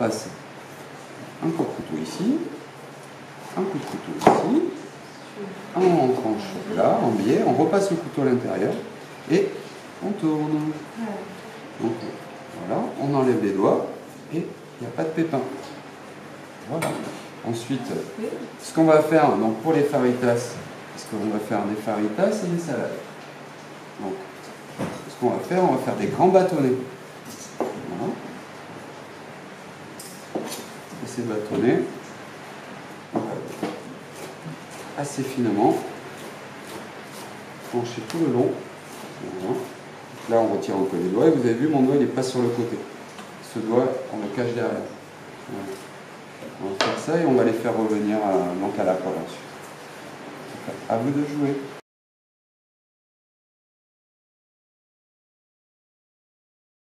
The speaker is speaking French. passe un coup de couteau ici, un coup de couteau ici, on tranche là, en biais, on repasse le couteau à l'intérieur et on tourne. Donc voilà, on enlève les doigts et il n'y a pas de pépin. Voilà. Ensuite, ce qu'on va faire donc pour les faritas, parce qu'on va faire des faritas et des salades. Donc, ce qu'on va faire, on va faire des grands bâtonnets. Voilà. Et ces bâtonnets, assez finement, trancher tout le long. Voilà. Donc là, on retire encore les doigts et vous avez vu, mon doigt n'est pas sur le côté. Ce doigt, on le cache derrière. Voilà. On va faire ça et on va les faire revenir donc à la poêle ensuite. À vous de jouer.